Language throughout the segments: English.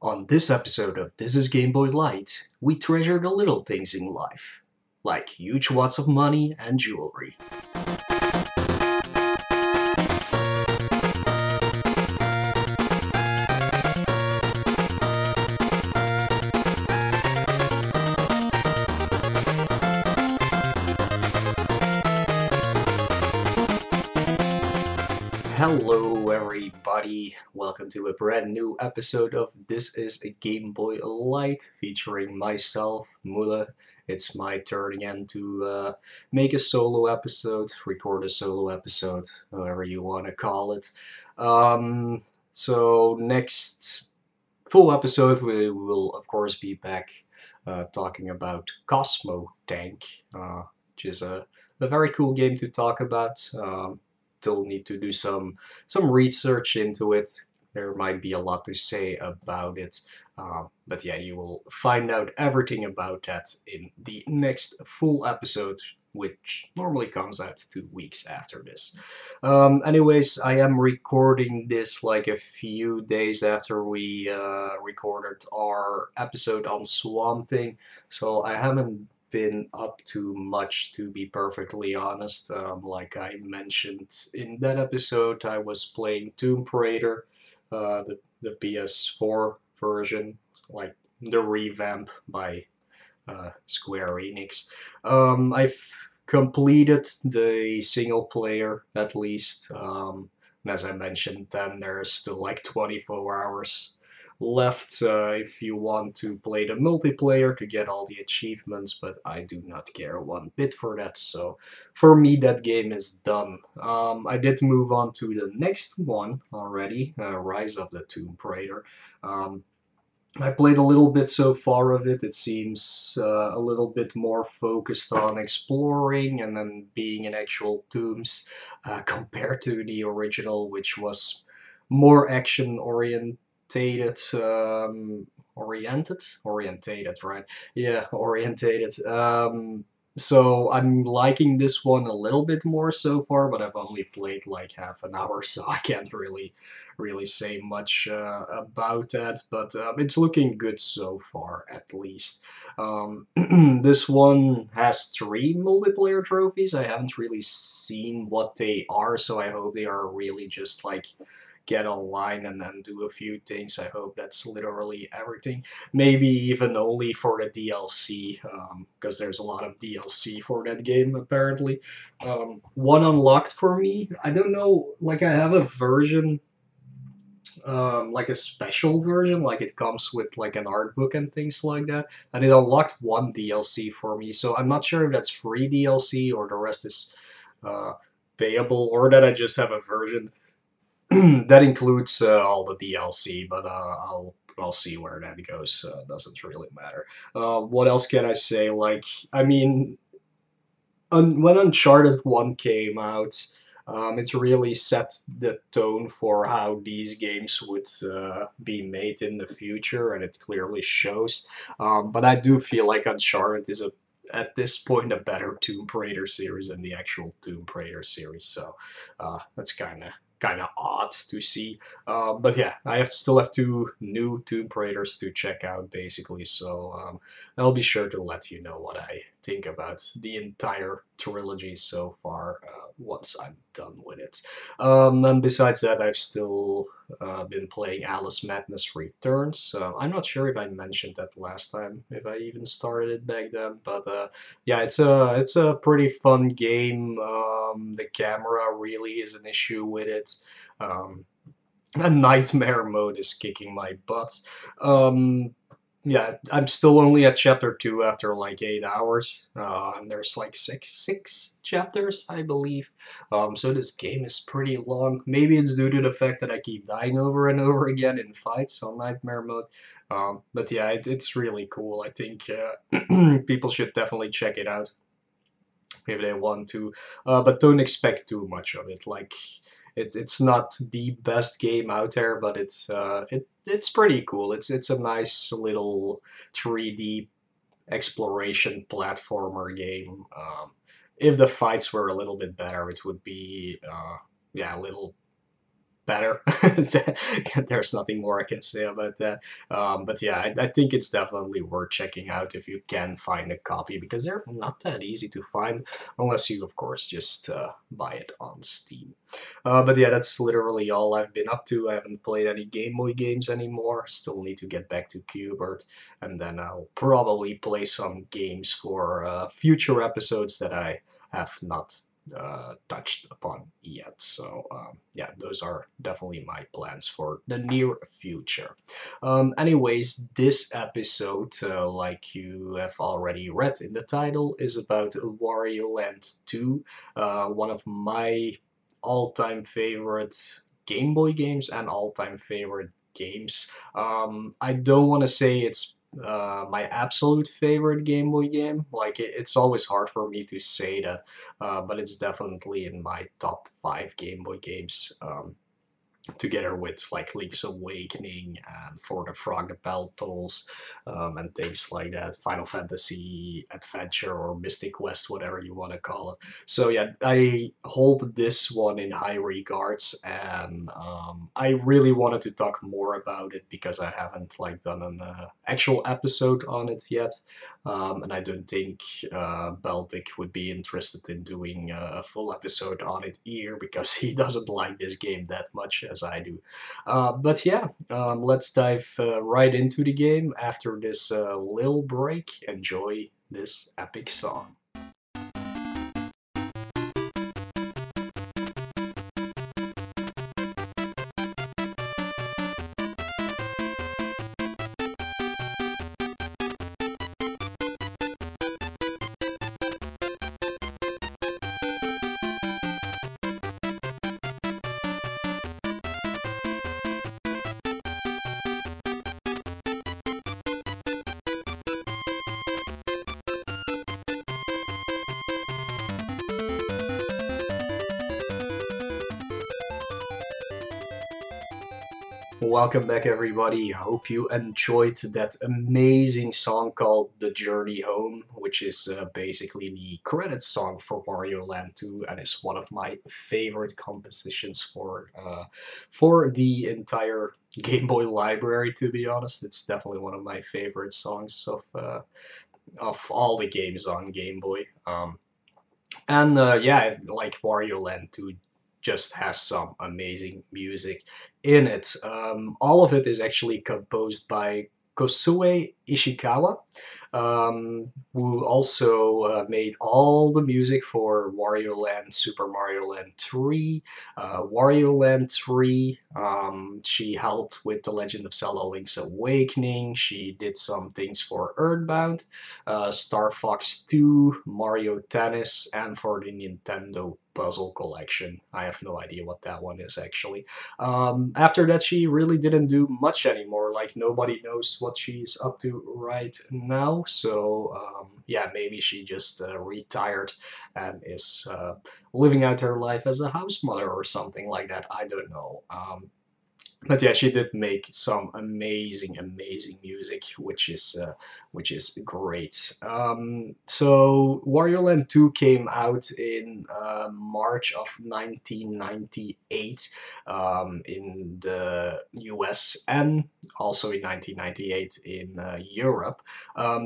On this episode of This Is Game Boy Lite, we treasure the little things in life, like huge wads of money and jewelry. Hello everybody, welcome to a brand new episode of This Is a Game Boy Lite featuring myself, Moelle. It's my turn again to make a solo episode, record a solo episode, however you want to call it. So next full episode we will of course be back talking about Cosmo Tank, which is a very cool game to talk about. Still need to do some research into it. There might be a lot to say about it, but yeah, you will find out everything about that in the next full episode, which normally comes out 2 weeks after this. Anyways, I am recording this like a few days after we recorded our episode on Swamp Thing, so I haven't been up to much, to be perfectly honest. Like I mentioned in that episode, I was playing Tomb Raider, the PS4 version, like the revamp by Square Enix. I've completed the single player at least, and as I mentioned then there's still like 24 hours left if you want to play the multiplayer to get all the achievements, but I do not care one bit for that, so for me that game is done. I did move on to the next one already, Rise of the Tomb Raider. I played a little bit so far of it. It seems a little bit more focused on exploring and then being in actual tombs compared to the original, which was more action oriented. Orientated, right? Yeah, orientated. So I'm liking this one a little bit more so far, but I've only played like half an hour, so I can't really say much about that, but it's looking good so far at least. This one has 3 multiplayer trophies. I haven't really seen what they are, so I hope they are really just like get online and then do a few things. I hope that's literally everything. Maybe even only for the DLC, because there's a lot of DLC for that game apparently. One unlocked for me. I don't know, like I have a version, like a special version, like it comes with like an art book and things like that, and it unlocked one DLC for me, so I'm not sure if that's free DLC or the rest is payable, or that I just have a version that includes all the DLC, but I'll see where that goes. Doesn't really matter. What else can I say? Like, I mean, when Uncharted 1 came out, it really set the tone for how these games would be made in the future, and it clearly shows. But I do feel like Uncharted is at this point a better Tomb Raider series than the actual Tomb Raider series, so that's kind of odd to see, but yeah, I still have 2 new Tomb Raiders to check out basically, so I'll be sure to let you know what I think about the entire trilogy so far once I'm done with it. And besides that, I've still been playing Alice Madness Returns. I'm not sure if I mentioned that last time, if I even started it back then, but yeah, it's a pretty fun game. The camera really is an issue with it. A nightmare mode is kicking my butt. Yeah, I'm still only at chapter 2 after like 8 hours, and there's like six chapters, I believe. So this game is pretty long. Maybe it's due to the fact that I keep dying over and over again in fights on nightmare mode. But yeah, it's really cool. I think people should definitely check it out if they want to, but don't expect too much of it. Like, it's not the best game out there, but it's pretty cool. It's a nice little 3D exploration platformer game. If the fights were a little bit better, it would be yeah, a little better. There's nothing more I can say about that. But yeah, I think it's definitely worth checking out if you can find a copy, because they're not that easy to find unless you, of course, just buy it on Steam. But yeah, that's literally all I've been up to. I haven't played any Game Boy games anymore. Still need to get back to Q-Bert, and then I'll probably play some games for future episodes that I have not touched upon yet. So yeah, those are definitely my plans for the near future. Anyways, this episode, like you have already read in the title, is about Wario Land 2, one of my all-time favorite Game Boy games and all-time favorite games. I don't want to say it's my absolute favorite Game Boy game. Like, it's always hard for me to say that, but it's definitely in my top 5 Game Boy games, together with like Link's Awakening and For the Frog, the Bell Tolls, and things like that, Final Fantasy Adventure or Mystic Quest, whatever you want to call it. So yeah, I hold this one in high regards, and I really wanted to talk more about it because I haven't like done an actual episode on it yet, and I don't think Beltic would be interested in doing a full episode on it either, because he doesn't like this game that much as I do. But yeah, let's dive right into the game after this little break. Enjoy this epic song. Welcome back, everybody. Hope you enjoyed that amazing song called The Journey Home, which is basically the credits song for Wario Land 2, and is one of my favorite compositions for the entire Game Boy library, to be honest. It's definitely one of my favorite songs of all the games on Game Boy. Yeah, like Wario Land 2 just has some amazing music in it. All of it is actually composed by Kosue Ishikawa, who also made all the music for Wario Land, Super Mario Land 3, Wario Land 3. She helped with The Legend of Zelda: Link's Awakening. She did some things for Earthbound, Star Fox 2, Mario Tennis, and for the Nintendo Puzzle Collection. I have no idea what that one is, actually. After that, she really didn't do much anymore. Like, nobody knows what she's up to right now. So yeah, maybe she just retired and is living out her life as a house mother or something like that. I don't know. But yeah, she did make some amazing music, which is great. So Wario Land 2 came out in March of 1998 in the US, and also in 1998 in Europe.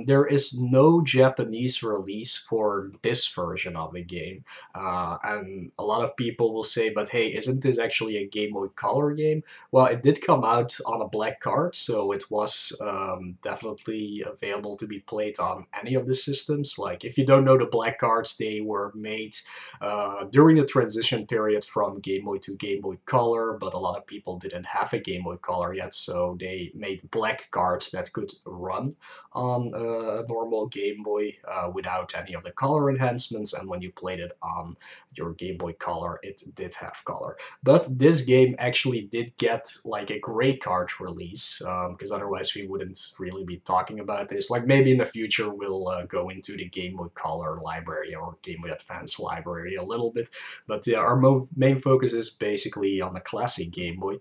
There is no Japanese release for this version of the game, and a lot of people will say, but hey, isn't this actually a Game Boy Color game? Well, it did come out on a black card, so it was definitely available to be played on any of the systems. Like, if you don't know, the black cards, they were made during the transition period from Game Boy to Game Boy Color, but a lot of people didn't have a Game Boy Color yet, so they made black cards that could run on a normal Game Boy without any of the color enhancements, and when you played it on your Game Boy Color, it did have color. But this game actually did get like a gray card release, because otherwise we wouldn't really be talking about this. Like, maybe in the future we'll go into the Game Boy Color library or Game Boy Advance library a little bit, but yeah, our main focus is basically on the classic Game Boy.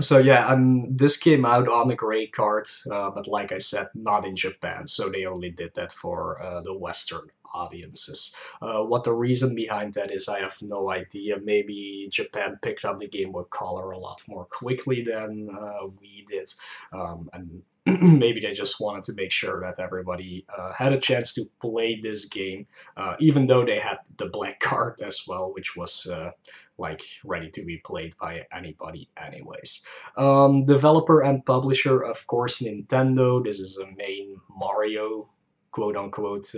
So yeah, this came out on the gray card, but like I said, not in Japan, so they only did that for the Western audiences. What the reason behind that is, I have no idea. Maybe Japan picked up the Game Boy Color a lot more quickly than we did, and maybe they just wanted to make sure that everybody had a chance to play this game, even though they had the black card as well, which was like ready to be played by anybody anyways. Developer and publisher, of course, Nintendo. This is a main Mario quote-unquote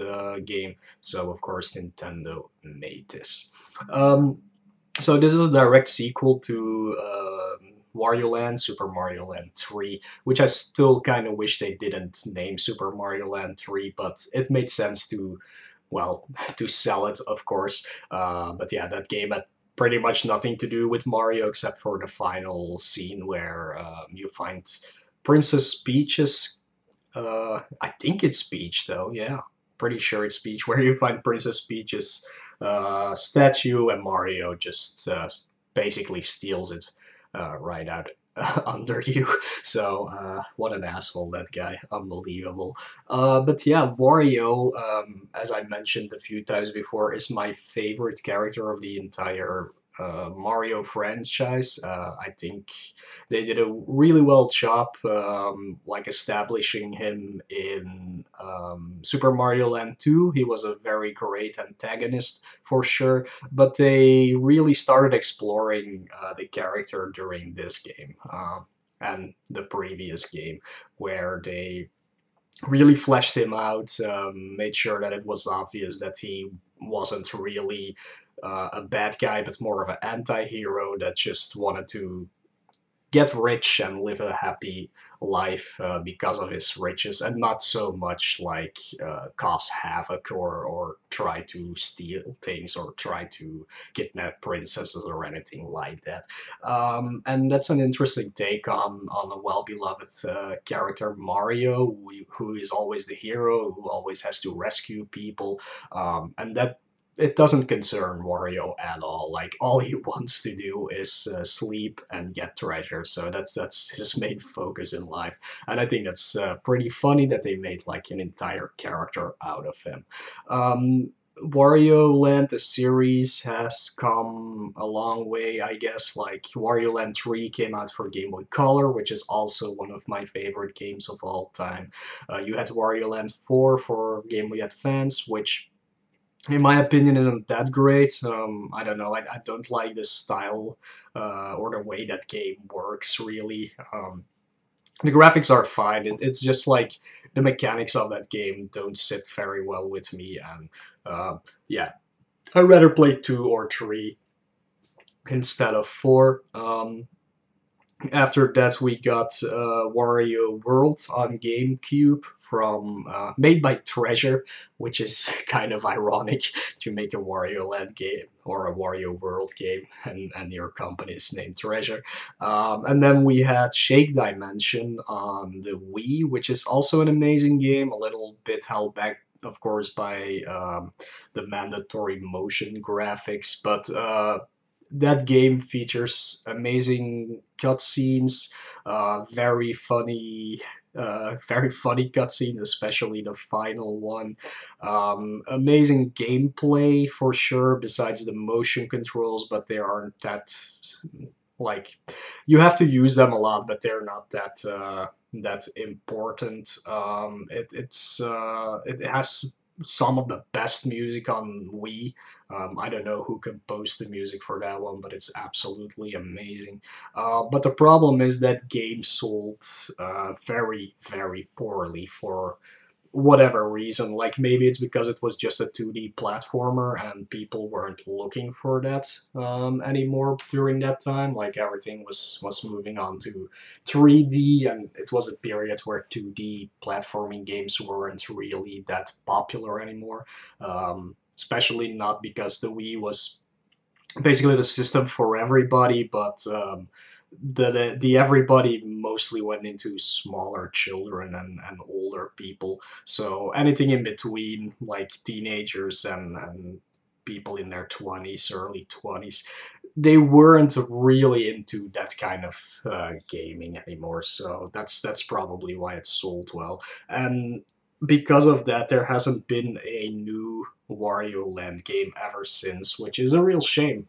game, so of course Nintendo made this. So this is a direct sequel to Wario Land, Super Mario Land 3, which I still kind of wish they didn't name Super Mario Land 3, but it made sense to, well, to sell it, of course. But yeah, that game had pretty much nothing to do with Mario except for the final scene where you find Princess Peach's, I think it's Peach though, yeah, pretty sure it's Peach, where you find Princess Peach's statue, and Mario just basically steals it right out under you. So what an asshole, that guy, unbelievable. But yeah, Wario, as I mentioned a few times before, is my favorite character of the entire Mario franchise. I think they did a really well job like establishing him in Super Mario Land 2. He was a very great antagonist for sure, but they really started exploring the character during this game and the previous game, where they really fleshed him out, made sure that it was obvious that he wasn't really a bad guy, but more of an anti-hero that just wanted to get rich and live a happy life because of his riches, and not so much like cause havoc or try to steal things or try to kidnap princesses or anything like that. And that's an interesting take on a well-beloved character, Mario, who is always the hero, who always has to rescue people, and that it doesn't concern Wario at all. Like, all he wants to do is sleep and get treasure. So that's his main focus in life. And I think that's pretty funny that they made like an entire character out of him. Wario Land, the series, has come a long way, I guess. Like, Wario Land 3 came out for Game Boy Color, which is also one of my favorite games of all time. You had Wario Land 4 for Game Boy Advance, which in my opinion isn't that great. I don't know, I don't like the style or the way that game works, really. The graphics are fine, it's just like the mechanics of that game don't sit very well with me, and yeah, I'd rather play 2 or 3 instead of 4. After that we got Wario World on GameCube, from made by Treasure, which is kind of ironic to make a Wario Land game or a Wario World game and your company is named Treasure. And then we had Shake Dimension on the Wii, which is also an amazing game, a little bit held back, of course, by the mandatory motion graphics, but that game features amazing cutscenes, very funny cutscenes, especially the final one. Amazing gameplay for sure, besides the motion controls, but they aren't that, like, you have to use them a lot, but they're not that that important. It has some of the best music on Wii. I don't know who composed the music for that one, but it's absolutely amazing. But the problem is that game sold very, very poorly for whatever reason. Like, maybe it's because it was just a 2D platformer and people weren't looking for that anymore during that time. Like, everything was moving on to 3D, and it was a period where 2D platforming games weren't really that popular anymore, especially not because the Wii was basically the system for everybody, but the everybody mostly went into smaller children and older people, so anything in between, like teenagers and people in their 20s, early 20s, they weren't really into that kind of gaming anymore, so that's probably why it sold well. And because of that, there hasn't been a new Wario Land game ever since, which is a real shame,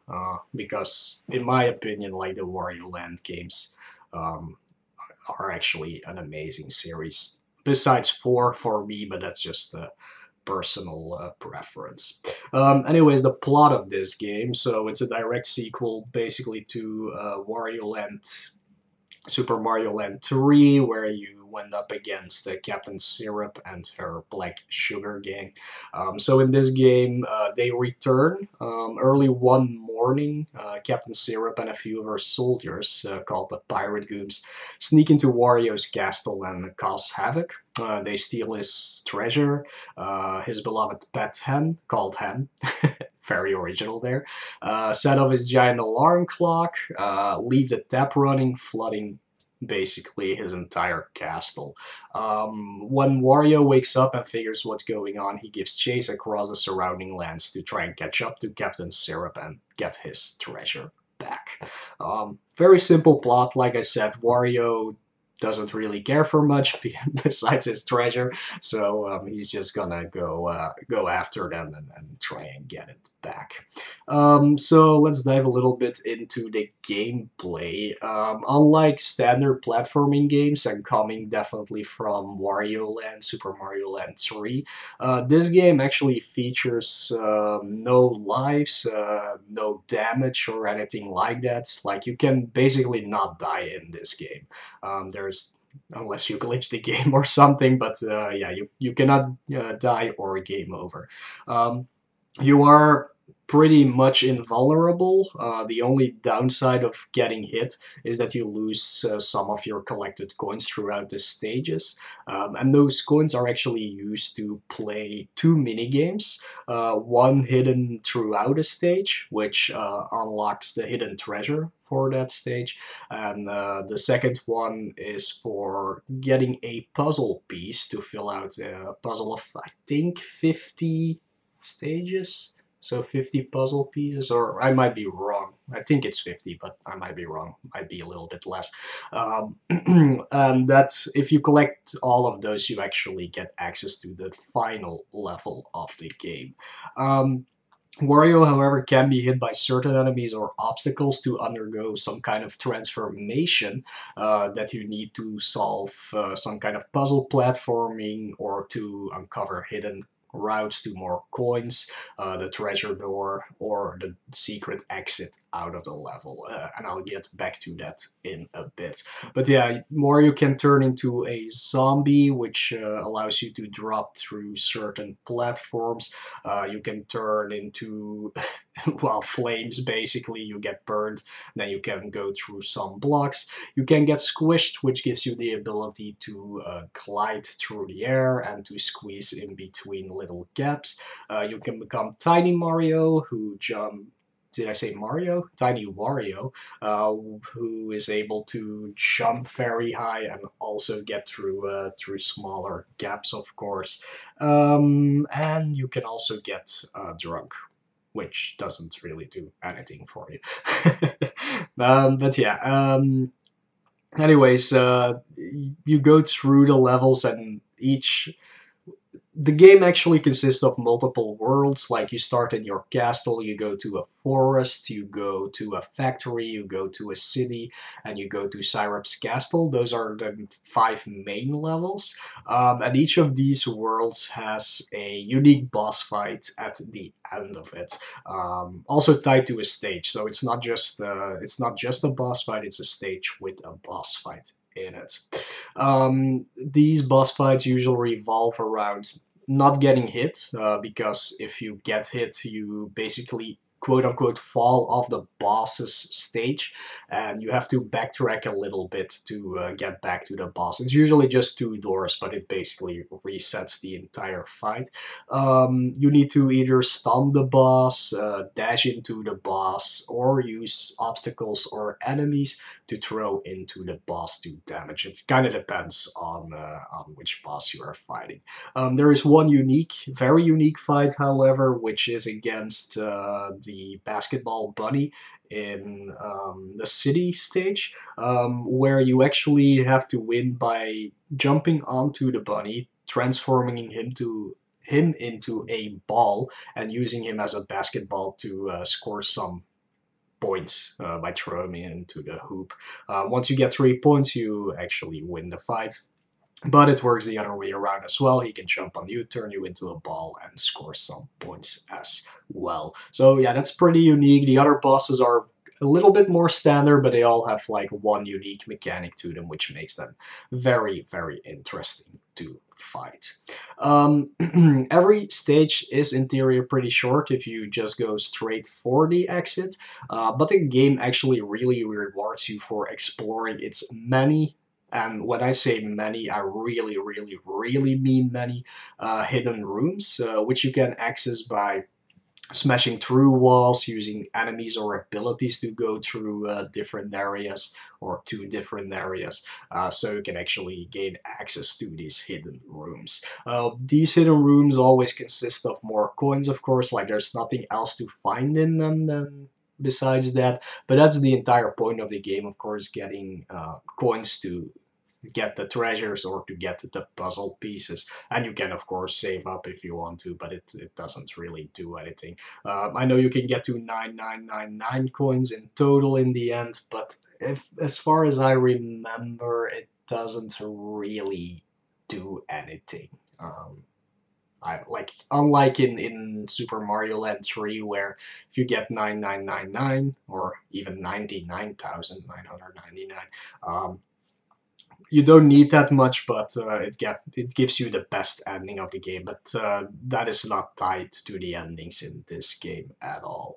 because in my opinion, like, the Wario Land games are actually an amazing series, besides 4 for me, but that's just a personal preference. Anyways, the plot of this game, so it's a direct sequel basically to Wario Land, Super Mario Land 3, where you went up against Captain Syrup and her Black Sugar gang. So in this game, they return early one morning. Captain Syrup and a few of her soldiers, called the Pirate Gooms, sneak into Wario's castle and cause havoc. They steal his treasure, his beloved pet hen, called Hen. Very original there. Set up his giant alarm clock, leave the tap running, flooding basically his entire castle. When Wario wakes up and figures what's going on, he gives chase across the surrounding lands to try and catch up to Captain Syrup and get his treasure back. Very simple plot. Like I said, Wario doesn't really care for much besides his treasure, so he's just gonna go after them and try and get it back. So let's dive a little bit into the gameplay. Unlike standard platforming games, and coming definitely from Wario Land, Super Mario Land 3, this game actually features no lives, no damage or anything like that. Like, you can basically not die in this game. Unless you glitch the game or something, but yeah, you cannot die or game over. You are pretty much invulnerable. The only downside of getting hit is that you lose some of your collected coins throughout the stages, and those coins are actually used to play 2 minigames, one hidden throughout a stage, which unlocks the hidden treasure for that stage, and the second one is for getting a puzzle piece to fill out a puzzle of, I think, 50 stages. So 50 puzzle pieces, or I might be wrong. I think it's 50, but I might be wrong. Might be a little bit less. And that's, if you collect all of those, you actually get access to the final level of the game. Wario, however, can be hit by certain enemies or obstacles to undergo some kind of transformation that you need to solve some kind of puzzle platforming, or to uncover hidden routes to more coins, the treasure door, or the secret exit out of the level, and I'll get back to that in a bit. But yeah, Wario can turn into a zombie, which allows you to drop through certain platforms. You can turn into well, flames, basically. You get burned, then you can go through some blocks. You can get squished, which gives you the ability to glide through the air and to squeeze in between little gaps. You can become Tiny Mario, who jump... Did I say Mario? Tiny Wario, who is able to jump very high and also get through through smaller gaps, of course. And you can also get drunk, which doesn't really do anything for you. But yeah, anyways, you go through the levels, and each... The game actually consists of multiple worlds. Like, you start in your castle, you go to a forest, you go to a factory, you go to a city, and you go to Syrup's castle. Those are the 5 main levels, and each of these worlds has a unique boss fight at the end of it, also tied to a stage. So it's not just a boss fight; it's a stage with a boss fight in it. These boss fights usually revolve around not getting hit, because if you get hit, you basically quote-unquote fall off the boss's stage, and you have to backtrack a little bit to get back to the boss. It's usually just 2 doors, but it basically resets the entire fight. You need to either stun the boss, dash into the boss, or use obstacles or enemies to throw into the boss to damage. It kind of depends on which boss you are fighting. There is one unique, very unique fight, however, which is against the basketball bunny in the city stage, where you actually have to win by jumping onto the bunny, transforming him into a ball and using him as a basketball to score some points by throwing him into the hoop. Once you get 3 points, you actually win the fight. But it works the other way around as well. He can jump on you, turn you into a ball, and score some points as well. So yeah, that's pretty unique. The other bosses are a little bit more standard, but they all have like one unique mechanic to them, which makes them very, very interesting to fight. Every stage is in theory pretty short if you just go straight for the exit, but the game actually really rewards you for exploring its many, and when I say many, I really, really, really mean many, hidden rooms, which you can access by smashing through walls, using enemies or abilities to go through different areas or to different areas, so you can actually gain access to these hidden rooms. These hidden rooms always consist of more coins, of course, like there's nothing else to find in them besides that, but that's the entire point of the game, of course, getting coins to get the treasures or to get the puzzle pieces. And you can of course save up if you want to, but it doesn't really do anything. I know you can get to 9999 coins in total in the end, but as far as I remember, it doesn't really do anything. Unlike in Super Mario Land 3, where if you get 9999 or even 99,999, you don't need that much, but it gives you the best ending of the game, but that is not tied to the endings in this game at all.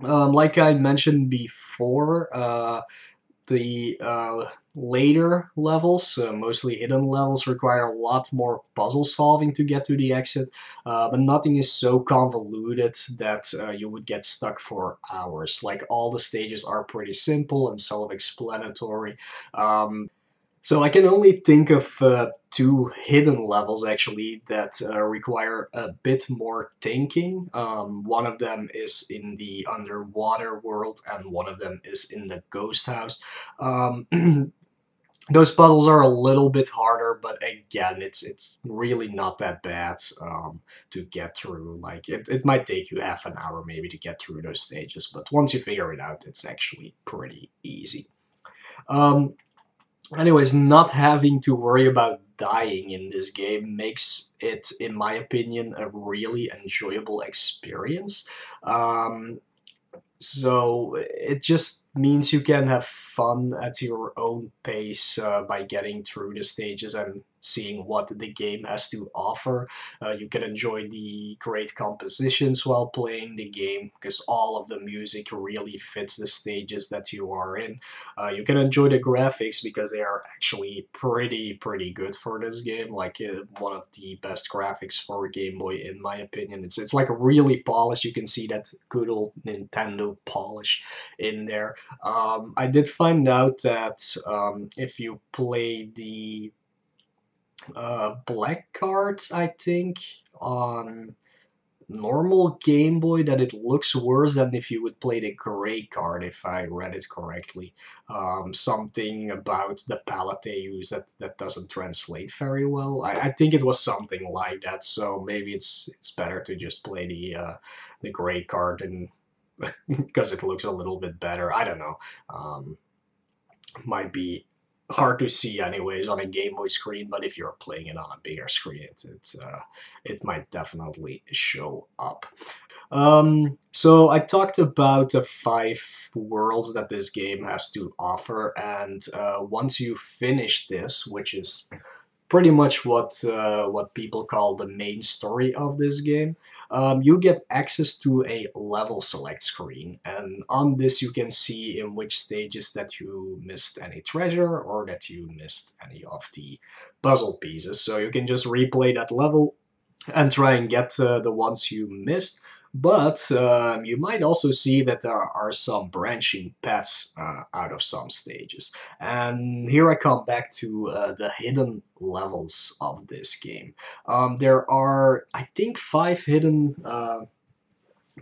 Like I mentioned before, the later levels, mostly hidden levels, require a lot more puzzle solving to get to the exit, but nothing is so convoluted that you would get stuck for hours. Like, all the stages are pretty simple and self-explanatory. So I can only think of two hidden levels actually that require a bit more thinking. One of them is in the underwater world and one of them is in the ghost house. Those puzzles are a little bit harder, but again, it's really not that bad to get through. Like, it might take you half an hour maybe to get through those stages, but once you figure it out, it's actually pretty easy. Anyways, not having to worry about dying in this game makes it, in my opinion, a really enjoyable experience. So it just means you can have fun at your own pace by getting through the stages and seeing what the game has to offer. You can enjoy the great compositions while playing the game, because all of the music really fits the stages that you are in. You can enjoy the graphics, because they are actually pretty good for this game. Like, one of the best graphics for Game Boy, in my opinion. It's like a really polished. You can see that good old Nintendo polish in there. I did find out that if you play the black cards, I think, on normal Game Boy, that it looks worse than if you would play the gray card, if I read it correctly. Something about the palette they use that doesn't translate very well. I think it was something like that, so maybe it's better to just play the gray card, and because it looks a little bit better. I don't know. Might be hard to see anyways on a Game Boy screen, but if you're playing it on a bigger screen, it might definitely show up. So I talked about the 5 worlds that this game has to offer, and once you finish this, which is pretty much what people call the main story of this game, you get access to a level select screen, and on this you can see in which stages that you missed any treasure or that you missed any of the puzzle pieces. So you can just replay that level and try and get the ones you missed. But you might also see that there are some branching paths out of some stages. And here I come back to the hidden levels of this game. There are, I think, 5 hidden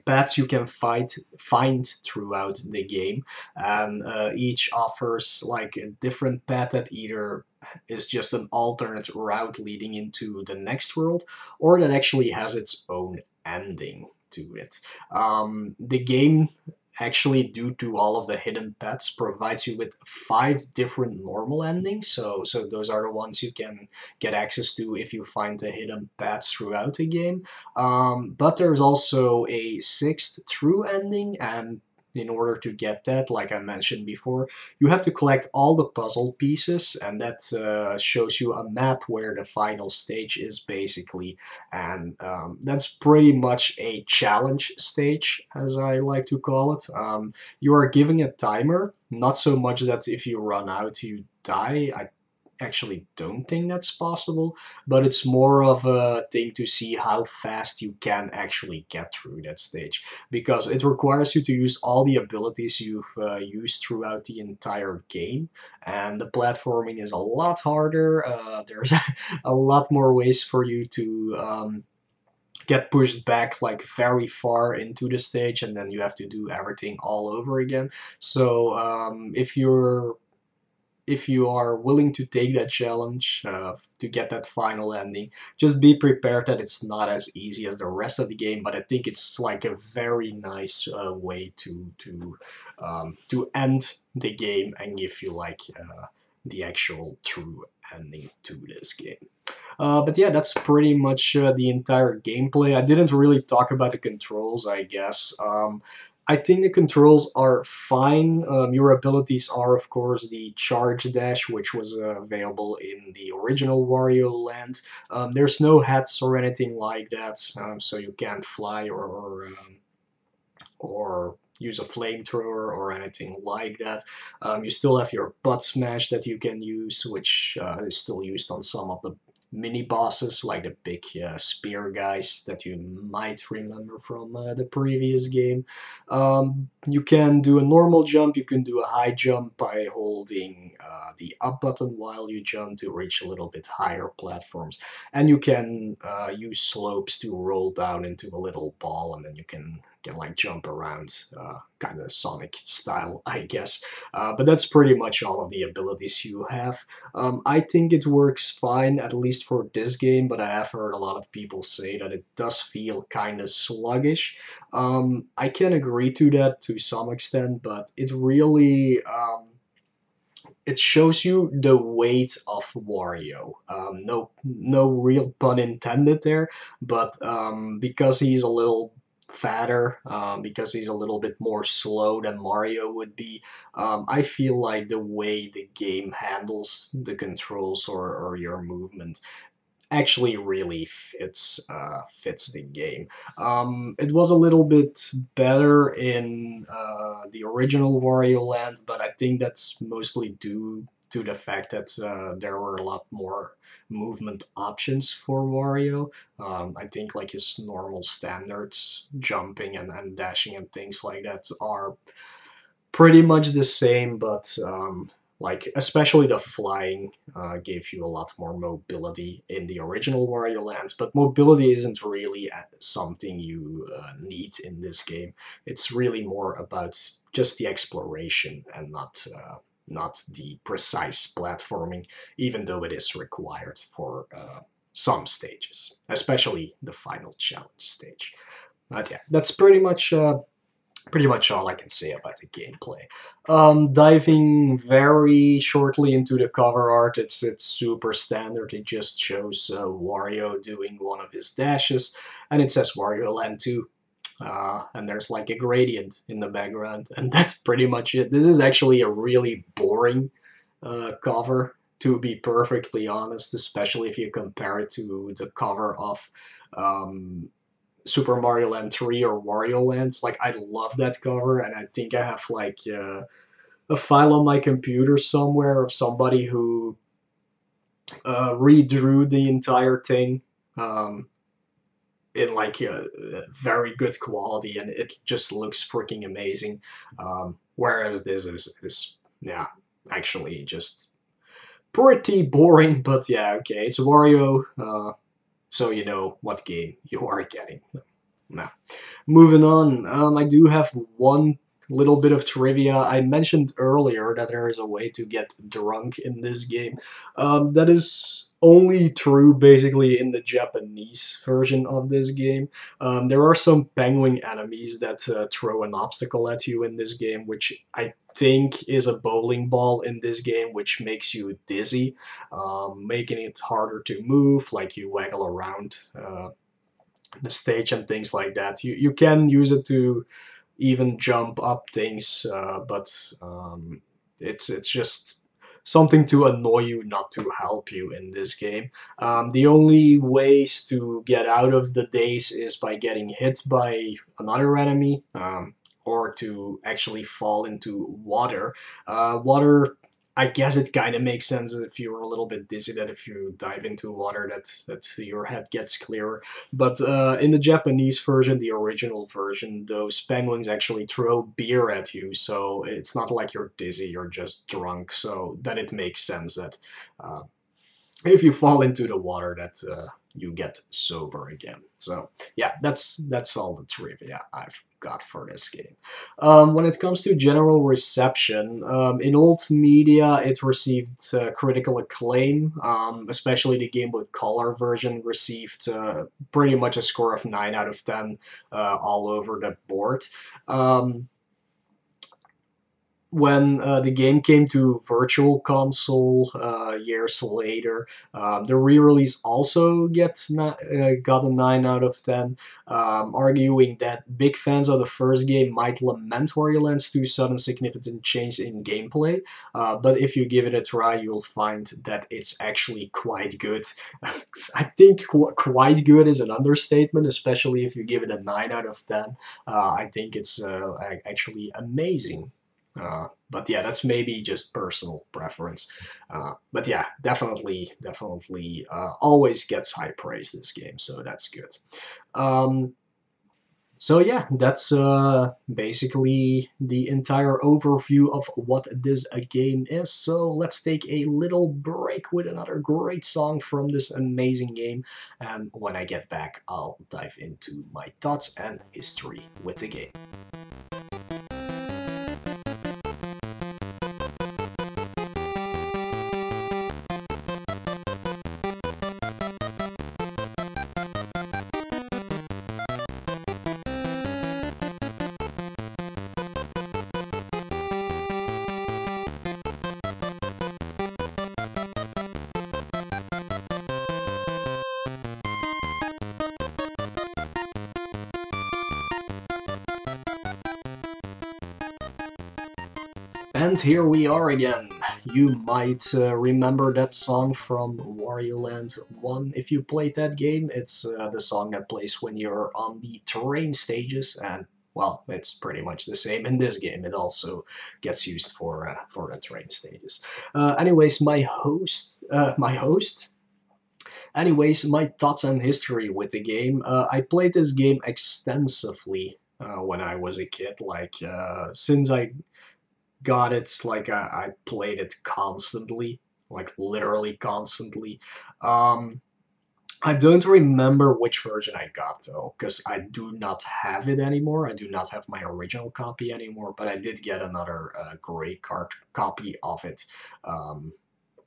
paths you can find throughout the game, and each offers like a different path that either is just an alternate route leading into the next world, or that actually has its own ending to it. The game, actually, due to all of the hidden paths, provides you with 5 different normal endings. So those are the ones you can get access to if you find the hidden paths throughout the game. But there's also a 6th true ending, and in order to get that, like I mentioned before, you have to collect all the puzzle pieces, and that shows you a map where the final stage is basically, and that's pretty much a challenge stage, as I like to call it. You are given a timer, not so much that if you run out you die, I actually don't think that's possible, but it's more of a thing to see how fast you can actually get through that stage, because it requires you to use all the abilities you've used throughout the entire game, and the platforming is a lot harder. There's a lot more ways for you to get pushed back like very far into the stage, and then you have to do everything all over again. So if you are willing to take that challenge to get that final ending, just be prepared that it's not as easy as the rest of the game, but I think it's like a very nice way to end the game and give you like the actual true ending to this game. But yeah, that's pretty much the entire gameplay. I didn't really talk about the controls, I guess. I think the controls are fine. Your abilities are, of course, the charge dash, which was available in the original Wario Land. There's no hats or anything like that, so you can't fly or use a flamethrower or anything like that. You still have your butt smash that you can use, which is still used on some of the mini bosses, like the big spear guys that you might remember from the previous game. You can do a normal jump, you can do a high jump by holding the up button while you jump to reach a little bit higher platforms, and you can use slopes to roll down into a little ball, and then you can like jump around, kind of Sonic style, I guess. But that's pretty much all of the abilities you have. I think it works fine, at least for this game, but I have heard a lot of people say that it does feel kind of sluggish. I can agree to that to some extent, but it really it shows you the weight of Wario. No real pun intended there, but because he's a little fatter, because he's a little bit more slow than Mario would be. I feel like the way the game handles the controls or your movement actually really fits the game. It was a little bit better in the original Wario Land, but I think that's mostly due to the fact that there were a lot more movement options for Wario. I think like his normal standards, jumping and dashing and things like that, are pretty much the same, but like especially the flying gave you a lot more mobility in the original Wario Land, but mobility isn't really something you need in this game. It's really more about just the exploration and not the precise platforming, even though it is required for some stages, especially the final challenge stage. But yeah, that's pretty much all I can say about the gameplay. Diving very shortly into the cover art, it's super standard. It just shows Wario doing one of his dashes, and it says Wario Land 2. And there's like a gradient in the background, and that's pretty much it. This is actually a really boring cover, to be perfectly honest, especially if you compare it to the cover of Super Mario Land 3 or Wario Land. Like, I love that cover, and I think I have like a file on my computer somewhere of somebody who redrew the entire thing in like very good quality, and it just looks freaking amazing. Whereas this is yeah, actually just pretty boring. But yeah, okay, it's Wario, so you know what game you are getting. Nah. Moving on, I do have one little bit of trivia. I mentioned earlier that there is a way to get drunk in this game. That is only true basically in the Japanese version of this game. There are some penguin enemies that throw an obstacle at you in this game, which I think is a bowling ball in this game, which makes you dizzy, making it harder to move, like you waggle around the stage and things like that. You can use it to even jump up things, but it's just something to annoy you, not to help you in this game. The only ways to get out of the daze is by getting hit by another enemy, or to actually fall into water. Water, I guess it kind of makes sense if you're a little bit dizzy, that if you dive into water that your head gets clearer. But in the Japanese version, the original version, those penguins actually throw beer at you, so it's not like you're dizzy, you're just drunk. So then it makes sense that if you fall into the water that you get sober again. So yeah, that's all the trivia I've got for this game. When it comes to general reception, in old media it received critical acclaim. Especially the Game Boy Color version received pretty much a score of 9 out of 10 all over the board. When the game came to Virtual Console years later, the re-release also got a 9 out of 10, arguing that big fans of the first game might lament Wario Land 2's sudden significant change in gameplay, but if you give it a try, you'll find that it's actually quite good. I think quite good is an understatement, especially if you give it a 9 out of 10. I think it's actually amazing. But yeah, that's maybe just personal preference. But yeah, definitely always gets high praise, this game, so that's good. So yeah, that's basically the entire overview of what this game is. So let's take a little break with another great song from this amazing game. And when I get back, I'll dive into my thoughts and history with the game. And here we are again. You might remember that song from Wario Land 1. If you played that game, it's the song that plays when you're on the terrain stages, and well, it's pretty much the same in this game. It also gets used for the terrain stages. Anyways, my thoughts and history with the game. I played this game extensively when I was a kid. Like since I got it, like I played it constantly, like literally constantly. I don't remember which version I got though, because I do not have it anymore. I do not have my original copy anymore, but I did get another gray card copy of it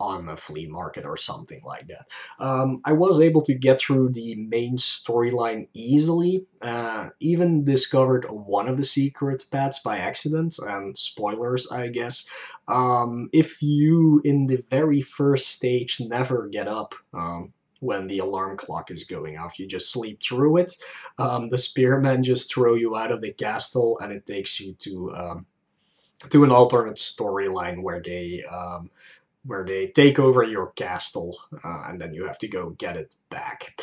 on a flea market or something like that. I was able to get through the main storyline easily, even discovered one of the secret paths by accident, and spoilers, I guess. If you, in the very first stage, never get up when the alarm clock is going off, you just sleep through it. The spearmen just throw you out of the castle, and it takes you to an alternate storyline where they take over your castle, and then you have to go get it back.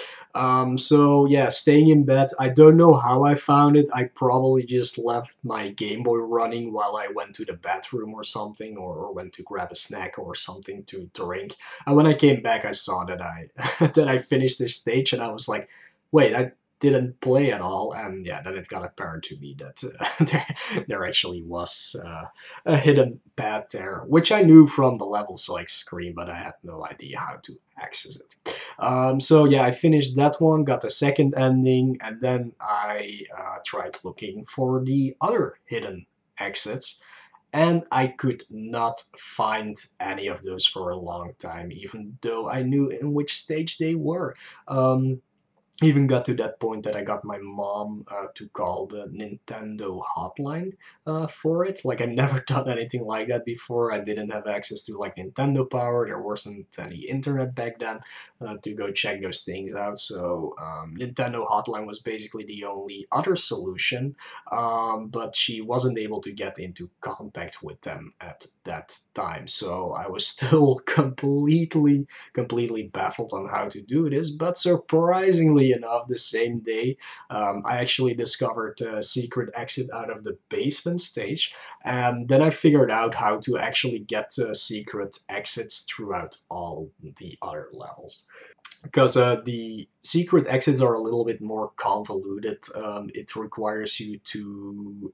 So yeah, staying in bed. I don't know how I found it. I probably just left my Game Boy running while I went to the bathroom or something, or went to grab a snack or something to drink. And when I came back, I saw that I that I finished this stage, and I was like, wait, I didn't play at all. And yeah, then it got apparent to me that there actually was a hidden path there, which I knew from the level select screen, but I had no idea how to access it. So yeah, I finished that one, got the second ending, and then I tried looking for the other hidden exits, and I could not find any of those for a long time, even though I knew in which stage they were. Even got to that point that I got my mom to call the Nintendo hotline for it. Like, I've never done anything like that before. I didn't have access to, like, Nintendo Power. There wasn't any internet back then to go check those things out. So Nintendo hotline was basically the only other solution. But she wasn't able to get into contact with them at that time. So I was still completely baffled on how to do this. But surprisingly enough, the same day I actually discovered a secret exit out of the basement stage, and then I figured out how to actually get secret exits throughout all the other levels, because the secret exits are a little bit more convoluted. It requires you to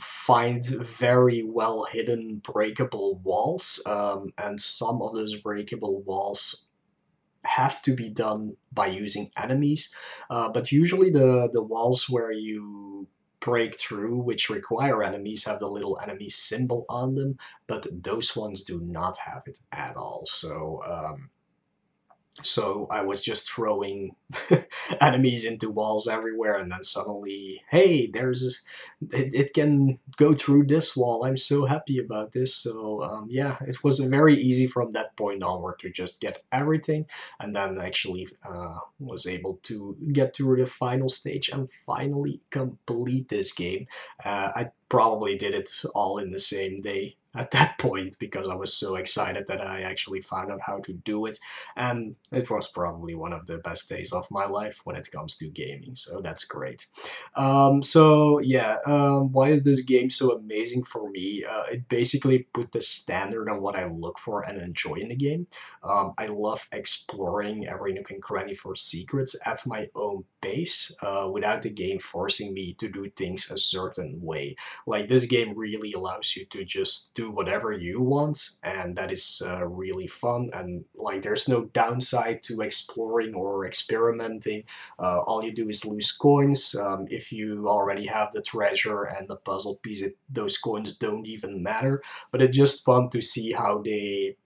find very well hidden breakable walls, and some of those breakable walls have to be done by using enemies, but usually the walls where you break through, which require enemies, have the little enemy symbol on them, but those ones do not have it at all. So so I was just throwing enemies into walls everywhere, and then suddenly, hey, there's this, it can go through this wall. I'm so happy about this. So yeah, it was very easy from that point onward to just get everything, and then actually was able to get through the final stage and finally complete this game. I probably did it all in the same day at that point, because I was so excited that I actually found out how to do it, and it was probably one of the best days of my life when it comes to gaming, so that's great. So yeah, why is this game so amazing for me? It basically put the standard on what I look for and enjoy in the game. I love exploring every nook and cranny for secrets at my own pace, without the game forcing me to do things a certain way. Like, this game really allows you to just do whatever you want, and that is really fun, and like, there's no downside to exploring or experimenting. All you do is lose coins. If you already have the treasure and the puzzle piece, those coins don't even matter, but it's just fun to see how they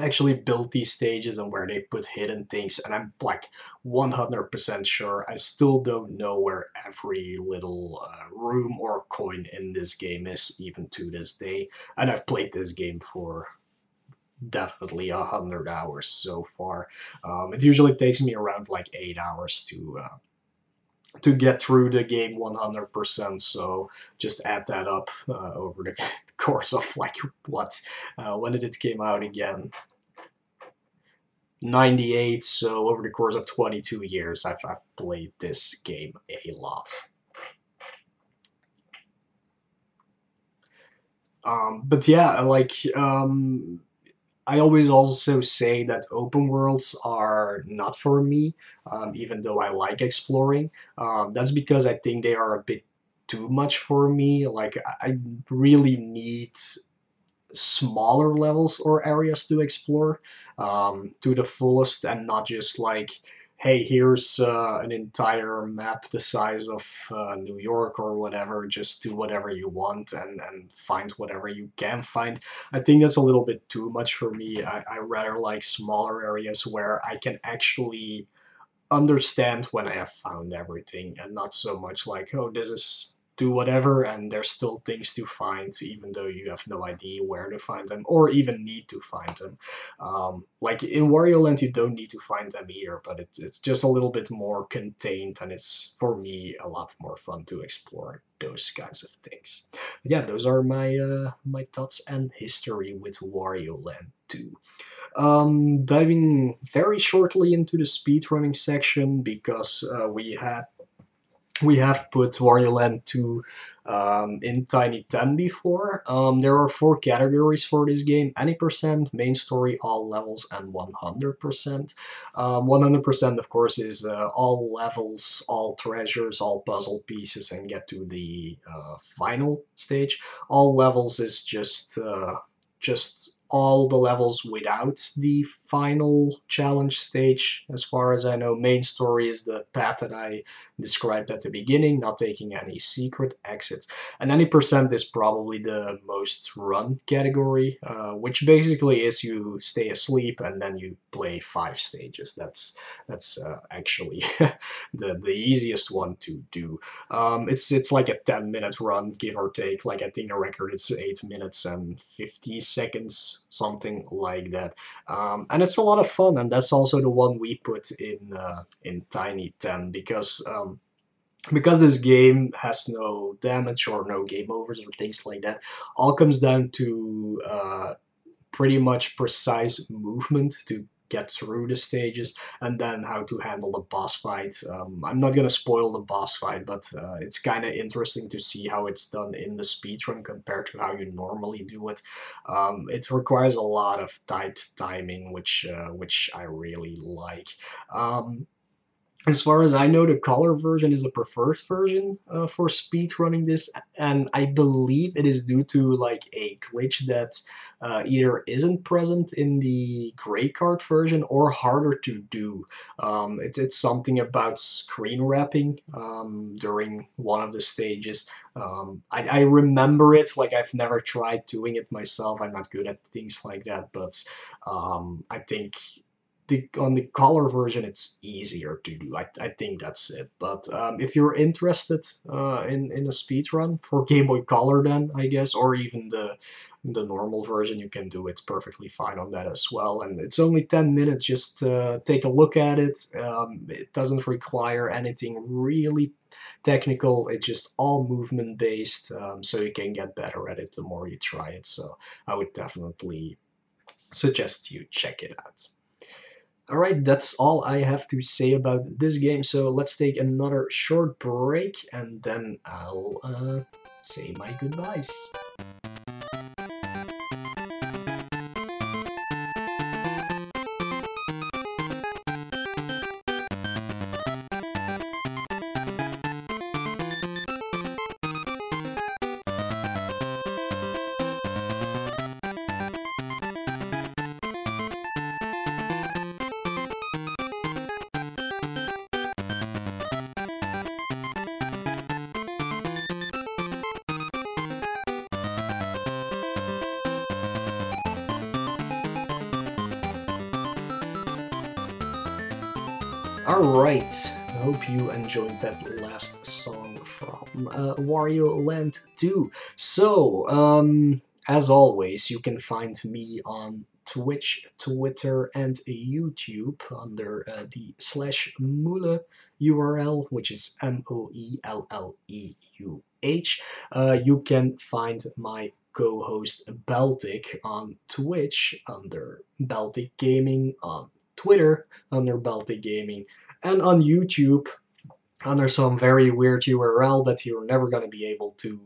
actually built these stages and where they put hidden things. And I'm like 100% sure I still don't know where every little room or coin in this game is, even to this day, and I've played this game for definitely 100 hours so far. It usually takes me around like 8 hours to get through the game 100%, so just add that up over the course of, like, what, when did it came out again? 98, so over the course of 22 years, I've played this game a lot. But yeah, like, I always also say that open worlds are not for me, even though I like exploring. That's because I think they are a bit too much for me. Like, I really need smaller levels or areas to explore to the fullest, and not just like, hey, here's an entire map the size of New York or whatever, just do whatever you want and find whatever you can find. I think that's a little bit too much for me. I rather like smaller areas where I can actually understand when I have found everything, and not so much like, oh, this is, do whatever, and there's still things to find, even though you have no idea where to find them, or even need to find them. Like, in Wario Land, you don't need to find them either, but it's just a little bit more contained, and it's, for me, a lot more fun to explore those kinds of things. But yeah, those are my my thoughts and history with Wario Land 2. Diving very shortly into the speedrunning section, because we have put Wario Land 2 in Tiny 10 before. There are 4 categories for this game: any percent, main story, all levels, and 100%. 100%, of course, is all levels, all treasures, all puzzle pieces, and get to the final stage. All levels is just all the levels without the final challenge stage. As far as I know, main story is the path that I described at the beginning, not taking any secret exits. And 90% is probably the most run category, which basically is you stay asleep and then you play 5 stages. That's actually the easiest one to do. It's like a 10-minute run, give or take. Like I think the record it's 8 minutes and 50 seconds, something like that. And it's a lot of fun, and that's also the one we put in Tiny 10 because this game has no damage or no game overs or things like that. All comes down to pretty much precise movement to get through the stages, and then how to handle the boss fight. I'm not gonna spoil the boss fight, but it's kind of interesting to see how it's done in the speedrun compared to how you normally do it. It requires a lot of tight timing, which I really like. As far as I know, the color version is the preferred version for speedrunning this, and I believe it is due to like a glitch that either isn't present in the gray card version or harder to do. It's something about screen wrapping during one of the stages. I remember it, like I've never tried doing it myself. I'm not good at things like that, but I think on the color version it's easier to do. I think that's it. But if you're interested in a speedrun for Game Boy Color, then I guess, or even the normal version, you can do it perfectly fine on that as well. And it's only 10 minutes. Just take a look at it. It doesn't require anything really technical. It's just all movement based, so you can get better at it the more you try it. So I would definitely suggest you check it out. Alright, that's all I have to say about this game, so let's take another short break and then I'll say my goodbyes. Alright, I hope you enjoyed that last song from Wario Land 2. So, as always, you can find me on Twitch, Twitter, and YouTube under the /Moelle URL, which is MOELLEUH. You can find my co-host Beltic on Twitch under Belthic Gaming, on Twitter under Beltic Gaming, and on YouTube under some very weird URL that you're never going to be able to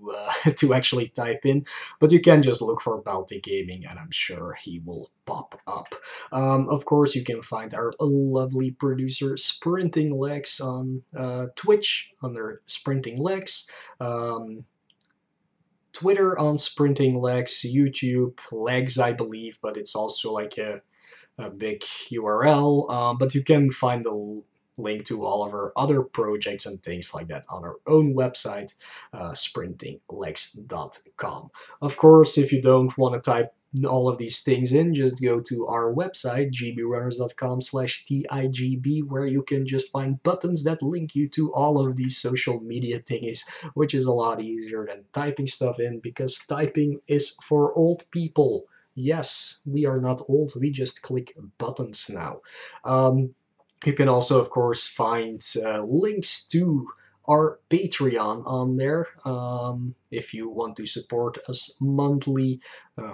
actually type in, but you can just look for Beltic Gaming and I'm sure he will pop up. Of course, you can find our lovely producer Sprinting Legs on Twitch under Sprinting Legs, Twitter on Sprinting Legs, YouTube Legs, I believe, but it's also like a big URL, but you can find the link to all of our other projects and things like that on our own website, sprintinglegs.com. Of course, if you don't want to type all of these things in, just go to our website, gbrunners.com/TIGB, where you can just find buttons that link you to all of these social media thingies, which is a lot easier than typing stuff in, because typing is for old people. Yes, we are not old, we just click buttons now. You can also, of course, find links to our Patreon on there, if you want to support us monthly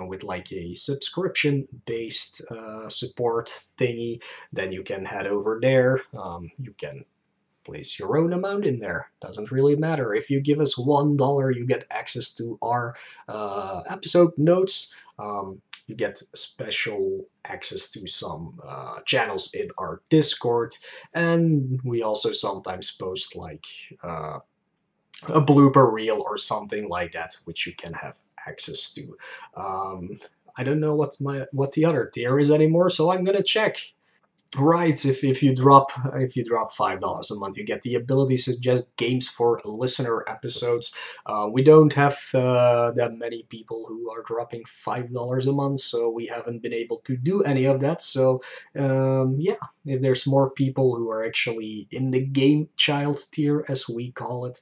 with like a subscription-based support thingy, then you can head over there. You can place your own amount in there. Doesn't really matter. If you give us $1, you get access to our episode notes. You get special access to some channels in our Discord, and we also sometimes post like a blooper reel or something like that, which you can have access to. I don't know what the other tier is anymore, so I'm gonna check. Right, if you drop $5 a month, you get the ability to suggest games for listener episodes. We don't have that many people who are dropping $5 a month, so we haven't been able to do any of that. So yeah, if there's more people who are actually in the game child tier, as we call it,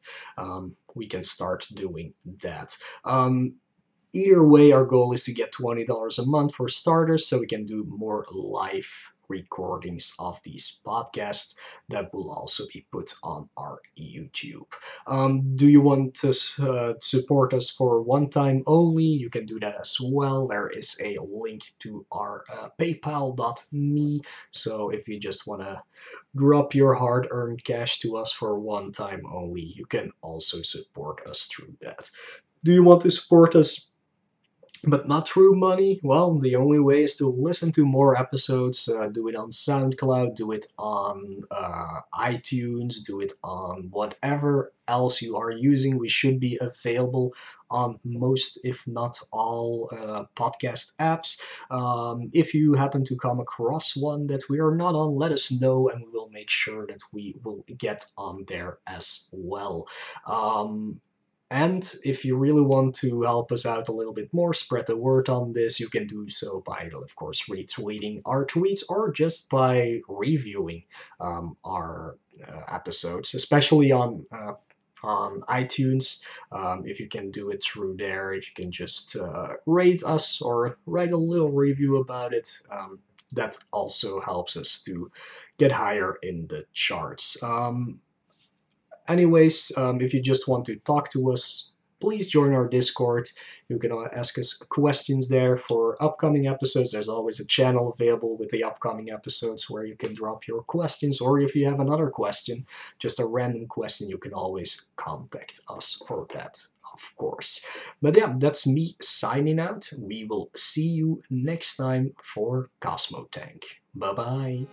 we can start doing that. Either way, our goal is to get $20 a month for starters, so we can do more live recordings of these podcasts that will also be put on our YouTube. Do you want to support us for one time only? You can do that as well. There is a link to our paypal.me, so if you just want to drop your hard-earned cash to us for one time only, you can also support us through that. Do you want to support us but not through money? Well, the only way is to listen to more episodes. Do it on SoundCloud, do it on iTunes, do it on whatever else you are using. We should be available on most, if not all, podcast apps. If you happen to come across one that we are not on, let us know, and we will make sure that we will get on there as well. And if you really want to help us out a little bit more, spread the word on this, you can do so by, of course, retweeting our tweets or just by reviewing our episodes, especially on iTunes. If you can do it through there, if you can just rate us or write a little review about it, that also helps us to get higher in the charts. Anyways, if you just want to talk to us, please join our Discord. You can ask us questions there for upcoming episodes. There's always a channel available with the upcoming episodes where you can drop your questions, or if you have another question, just a random question, you can always contact us for that, of course. But yeah, that's me signing out. We will see you next time for Cosmo Tank. Bye-bye.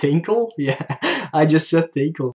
Tinkle? Yeah, I just said tinkle.